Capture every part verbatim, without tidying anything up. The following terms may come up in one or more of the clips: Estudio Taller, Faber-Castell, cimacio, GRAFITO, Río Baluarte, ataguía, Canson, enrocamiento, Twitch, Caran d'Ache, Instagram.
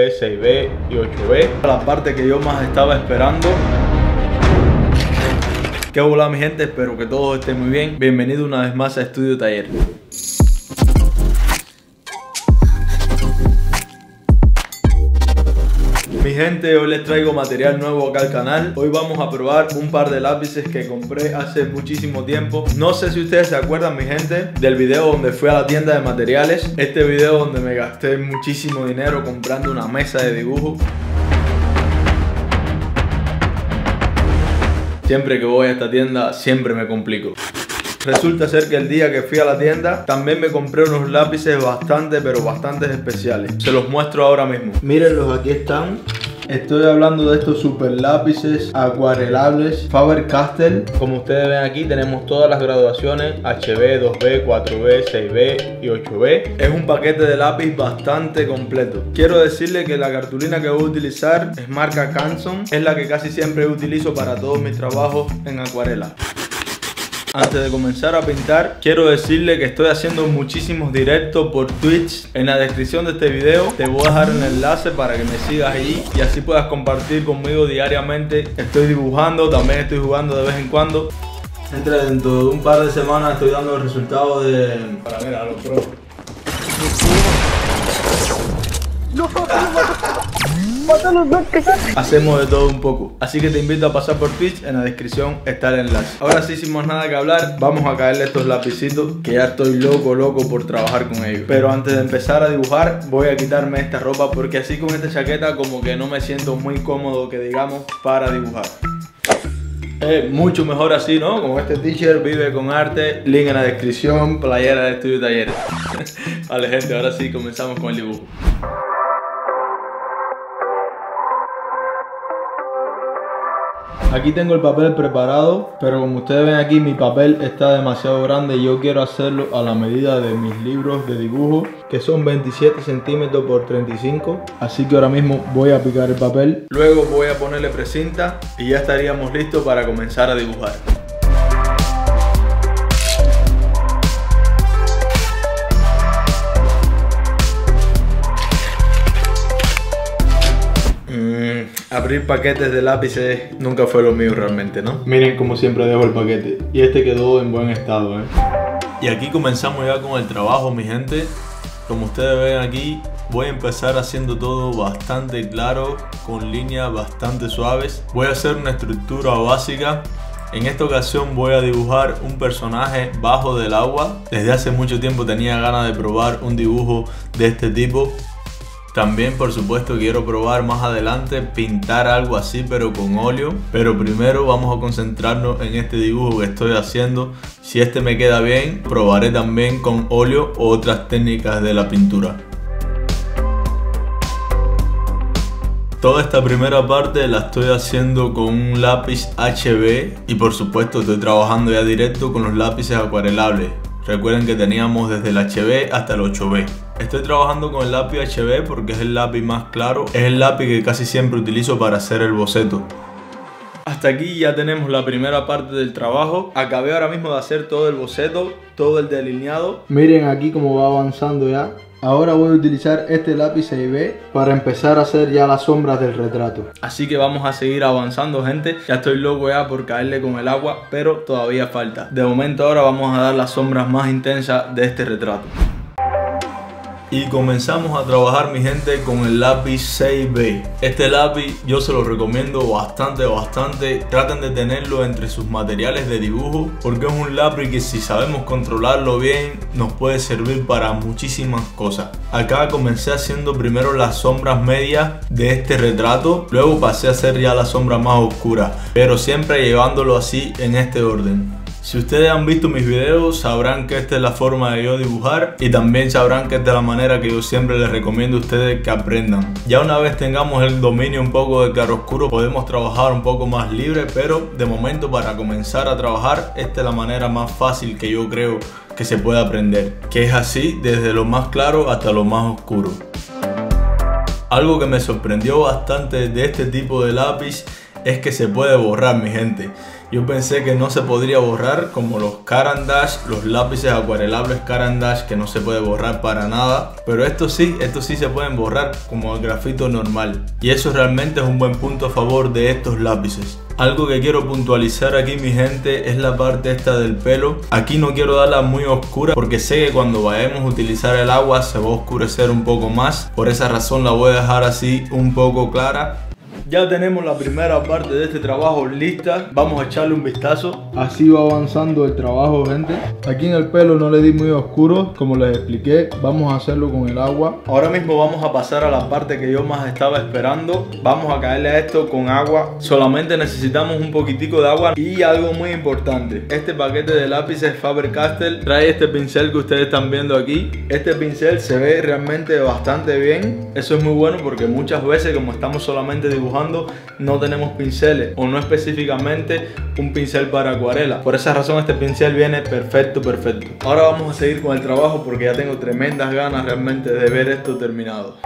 seis B y ocho B. La parte que yo más estaba esperando. ¿Qué hola mi gente? Espero que todos estén muy bien. Bienvenido una vez más a Estudio Taller. Mi gente, hoy les traigo material nuevo acá al canal. Hoy vamos a probar un par de lápices que compré hace muchísimo tiempo. No sé si ustedes se acuerdan, mi gente, del video donde fui a la tienda de materiales. Este video donde me gasté muchísimo dinero comprando una mesa de dibujo. Siempre que voy a esta tienda, siempre me complico. Resulta ser que el día que fui a la tienda también me compré unos lápices bastante, pero bastante especiales. Se los muestro ahora mismo. Mírenlos, aquí están. Estoy hablando de estos super lápices acuarelables Faber-Castell. Como ustedes ven aquí tenemos todas las graduaciones H B, dos B, cuatro B, seis B y ocho B. Es un paquete de lápiz bastante completo. Quiero decirle que la cartulina que voy a utilizar es marca Canson. Es la que casi siempre utilizo para todos mis trabajos en acuarela. Antes de comenzar a pintar, quiero decirle que estoy haciendo muchísimos directos por Twitch. En la descripción de este video te voy a dejar un enlace para que me sigas ahí y así puedas compartir conmigo diariamente. Estoy dibujando, también estoy jugando de vez en cuando. Entre dentro de un par de semanas estoy dando el resultado de... Para ver a los pros. No, no, no. Hacemos de todo un poco, así que te invito a pasar por Twitch. En la descripción está el enlace. Ahora sí, sin más nada que hablar, vamos a caerle estos lapicitos, que ya estoy loco, loco por trabajar con ellos. Pero antes de empezar a dibujar, voy a quitarme esta ropa, porque así con esta chaqueta como que no me siento muy cómodo, que digamos, para dibujar. Eh, mucho mejor así, ¿no? Como este teacher vive con arte. Link en la descripción, playera de Estudio Taller. Vale gente, ahora sí comenzamos con el dibujo. Aquí tengo el papel preparado, pero como ustedes ven aquí mi papel está demasiado grande y yo quiero hacerlo a la medida de mis libros de dibujo, que son veintisiete centímetros por treinta y cinco, así que ahora mismo voy a picar el papel. Luego voy a ponerle precinta y ya estaríamos listos para comenzar a dibujar. Abrir paquetes de lápices nunca fue lo mío realmente, ¿no? Miren como siempre dejo el paquete. Y este quedó en buen estado, ¿eh? Y aquí comenzamos ya con el trabajo, mi gente. Como ustedes ven aquí, voy a empezar haciendo todo bastante claro, con líneas bastante suaves. Voy a hacer una estructura básica. En esta ocasión voy a dibujar un personaje bajo del agua. Desde hace mucho tiempo tenía ganas de probar un dibujo de este tipo. También por supuesto quiero probar más adelante pintar algo así pero con óleo. Pero primero vamos a concentrarnos en este dibujo que estoy haciendo. Si este me queda bien, probaré también con óleo u otras técnicas de la pintura. Toda esta primera parte la estoy haciendo con un lápiz H B. Y por supuesto estoy trabajando ya directo con los lápices acuarelables. Recuerden que teníamos desde el H B hasta el ocho B. Estoy trabajando con el lápiz H B porque es el lápiz más claro. Es el lápiz que casi siempre utilizo para hacer el boceto. Hasta aquí ya tenemos la primera parte del trabajo. Acabé ahora mismo de hacer todo el boceto, todo el delineado. Miren aquí cómo va avanzando ya. Ahora voy a utilizar este lápiz seis B para empezar a hacer ya las sombras del retrato. Así que vamos a seguir avanzando, gente. Ya estoy loco ya por caerle con el agua, pero todavía falta. De momento ahora vamos a dar las sombras más intensas de este retrato. Y comenzamos a trabajar, mi gente, con el lápiz seis B. Este lápiz yo se lo recomiendo bastante, bastante. Traten de tenerlo entre sus materiales de dibujo, porque es un lápiz que si sabemos controlarlo bien nos puede servir para muchísimas cosas. Acá comencé haciendo primero las sombras medias de este retrato. Luego pasé a hacer ya las sombras más oscuras, pero siempre llevándolo así en este orden. Si ustedes han visto mis videos sabrán que esta es la forma de yo dibujar y también sabrán que esta es la manera que yo siempre les recomiendo a ustedes que aprendan. Ya una vez tengamos el dominio un poco de claroscuro podemos trabajar un poco más libre, pero de momento para comenzar a trabajar esta es la manera más fácil que yo creo que se puede aprender, que es así desde lo más claro hasta lo más oscuro. Algo que me sorprendió bastante de este tipo de lápiz es que se puede borrar, mi gente. Yo pensé que no se podría borrar, como los Caran d'Ache, los lápices acuarelables Caran d'Ache, que no se puede borrar para nada. Pero estos sí, estos sí se pueden borrar como el grafito normal. Y eso realmente es un buen punto a favor de estos lápices. Algo que quiero puntualizar aquí, mi gente, es la parte esta del pelo. Aquí no quiero darla muy oscura porque sé que cuando vayamos a utilizar el agua se va a oscurecer un poco más. Por esa razón la voy a dejar así un poco clara. Ya tenemos la primera parte de este trabajo lista. Vamos a echarle un vistazo. Así va avanzando el trabajo, gente. Aquí en el pelo no le di muy oscuro, como les expliqué. Vamos a hacerlo con el agua. Ahora mismo vamos a pasar a la parte que yo más estaba esperando. Vamos a caerle a esto con agua. Solamente necesitamos un poquitico de agua. Y algo muy importante, este paquete de lápices Faber-Castell trae este pincel que ustedes están viendo aquí. Este pincel se ve realmente bastante bien. Eso es muy bueno porque muchas veces, como estamos solamente dibujando, no tenemos pinceles, o no específicamente un pincel para acuarela. Por esa razón este pincel viene perfecto, perfecto. Ahora vamos a seguir con el trabajo porque ya tengo tremendas ganas realmente de ver esto terminado.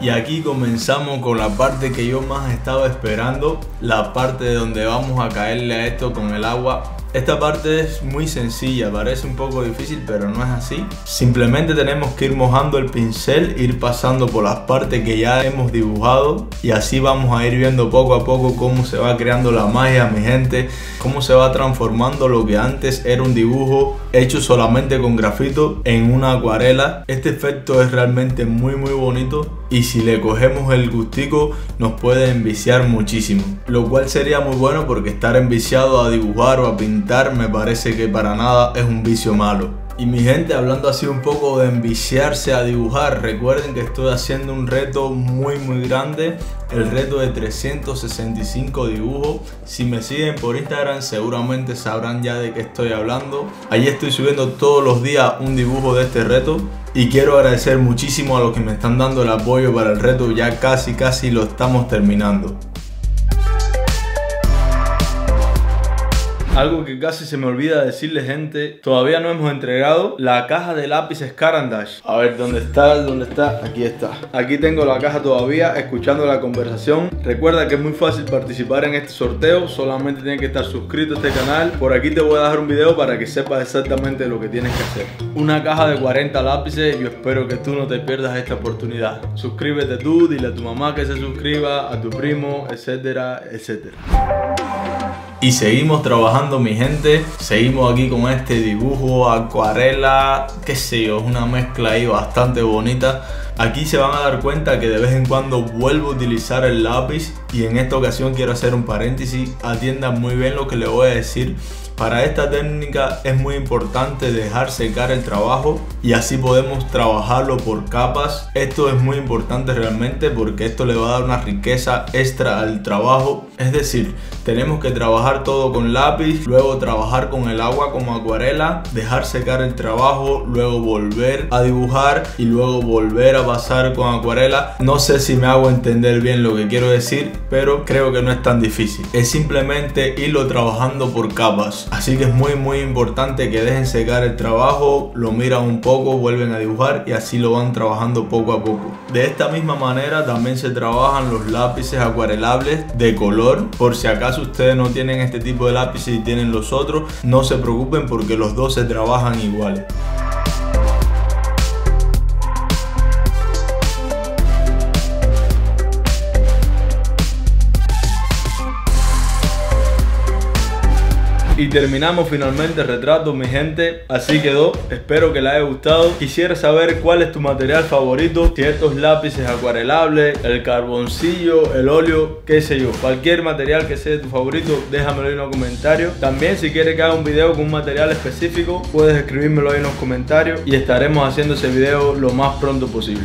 Y aquí comenzamos con la parte que yo más estaba esperando, la parte de donde vamos a caerle a esto con el agua. Esta parte es muy sencilla, parece un poco difícil, pero no es así. Simplemente tenemos que ir mojando el pincel, ir pasando por las partes que ya hemos dibujado. Y así vamos a ir viendo poco a poco cómo se va creando la magia, mi gente. Cómo se va transformando lo que antes era un dibujo hecho solamente con grafito en una acuarela. Este efecto es realmente muy muy bonito. Y si le cogemos el gustico nos puede enviciar muchísimo. Lo cual sería muy bueno porque estar enviciado a dibujar o a pintar me parece que para nada es un vicio malo. Y mi gente, hablando así un poco de enviciarse a dibujar, recuerden que estoy haciendo un reto muy muy grande, el reto de trescientos sesenta y cinco dibujos. Si me siguen por Instagram seguramente sabrán ya de qué estoy hablando. Ahí estoy subiendo todos los días un dibujo de este reto. Y quiero agradecer muchísimo a los que me están dando el apoyo para el reto. Ya casi casi lo estamos terminando. Algo que casi se me olvida decirle, gente, todavía no hemos entregado la caja de lápices Caran d'Ache. A ver, ¿dónde está? ¿Dónde está? Aquí está. Aquí tengo la caja todavía, escuchando la conversación. Recuerda que es muy fácil participar en este sorteo, solamente tienes que estar suscrito a este canal. Por aquí te voy a dejar un video para que sepas exactamente lo que tienes que hacer. Una caja de cuarenta lápices, yo espero que tú no te pierdas esta oportunidad. Suscríbete tú, dile a tu mamá que se suscriba, a tu primo, etcétera, etcétera. Y seguimos trabajando, mi gente, seguimos aquí con este dibujo, acuarela, qué sé yo, es una mezcla ahí bastante bonita. Aquí se van a dar cuenta que de vez en cuando vuelvo a utilizar el lápiz y en esta ocasión quiero hacer un paréntesis, atiendan muy bien lo que les voy a decir. Para esta técnica es muy importante dejar secar el trabajo y así podemos trabajarlo por capas. Esto es muy importante realmente porque esto le va a dar una riqueza extra al trabajo. Es decir, tenemos que trabajar todo con lápiz, luego trabajar con el agua como acuarela, dejar secar el trabajo, luego volver a dibujar y luego volver a pasar con acuarela. No sé si me hago entender bien lo que quiero decir, pero creo que no es tan difícil. Es simplemente irlo trabajando por capas. Así que es muy muy importante que dejen secar el trabajo, lo miran un poco, vuelven a dibujar y así lo van trabajando poco a poco. De esta misma manera también se trabajan los lápices acuarelables de color. Por si acaso ustedes no tienen este tipo de lápices y tienen los otros, no se preocupen porque los dos se trabajan iguales. Y terminamos finalmente el retrato, mi gente, así quedó, espero que les haya gustado. Quisiera saber cuál es tu material favorito, si estos lápices acuarelables, el carboncillo, el óleo, qué sé yo. Cualquier material que sea tu favorito, déjamelo en los comentarios. También si quieres que haga un video con un material específico, puedes escribírmelo ahí en los comentarios y estaremos haciendo ese video lo más pronto posible.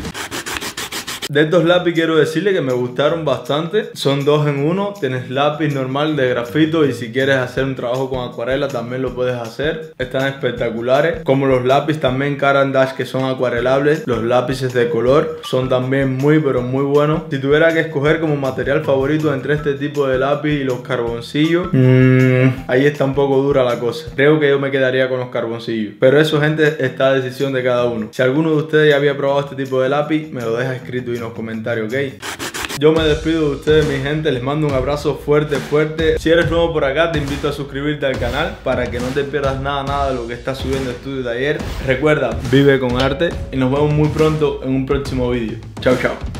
De estos lápices quiero decirles que me gustaron bastante. Son dos en uno. Tienes lápiz normal de grafito y si quieres hacer un trabajo con acuarela también lo puedes hacer. Están espectaculares. Como los lápices también Caran d'Ache que son acuarelables. Los lápices de color son también muy pero muy buenos. Si tuviera que escoger como material favorito entre este tipo de lápiz y los carboncillos, mmm, ahí está un poco dura la cosa. Creo que yo me quedaría con los carboncillos. Pero eso, gente, está a decisión de cada uno. Si alguno de ustedes ya había probado este tipo de lápiz, me lo deja escrito y en los comentarios, ¿ok? Yo me despido de ustedes, mi gente. Les mando un abrazo fuerte, fuerte. Si eres nuevo por acá, te invito a suscribirte al canal para que no te pierdas nada, nada de lo que está subiendo Estudio Taller. Recuerda, vive con arte y nos vemos muy pronto en un próximo vídeo. Chao, chao.